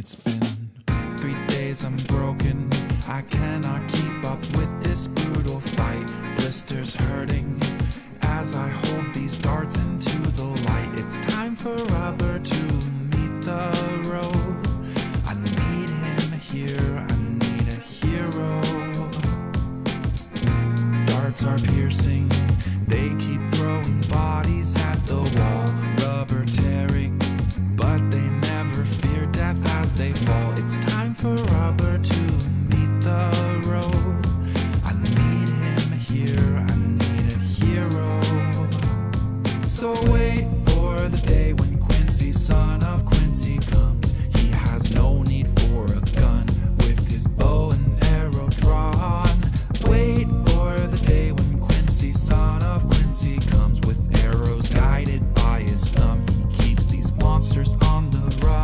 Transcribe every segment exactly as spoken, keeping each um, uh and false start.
It's been three days I'm broken. I cannot keep up with this brutal fight. Blisters hurting as I hold these darts into the light. It's time for rubber to meet the road. I need him here, I need a hero. Darts are piercing, they keep throwing bodies at the wall. Rubber tearing, but they never fear death as they fall. It's time for rubber to meet the road. I need him here, I need a hero. So wait for the day when Quincy, son of Quincy, comes. He has no need for a gun, with his bow and arrow drawn. Wait for the day when Quincy, son of Quincy, comes, with arrows guided by his thumb. He keeps these monsters on the run.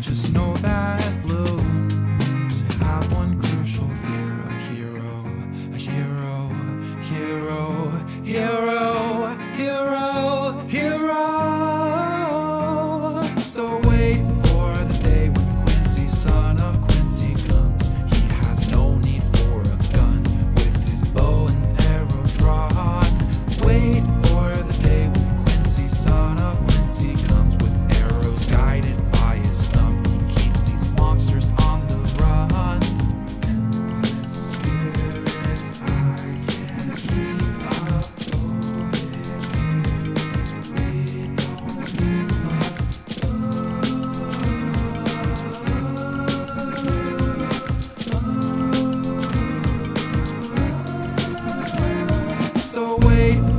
Just know that blues have one crucial fear: a hero, a hero, hero, hero, hero, hero. So wait for the day when Quincy, son of Quincy, comes. He has no need for a gun, with his bow and arrow drawn. Wait for the day when Quincy, son of Quincy, comes, with arrows guided by his thumb. So wait.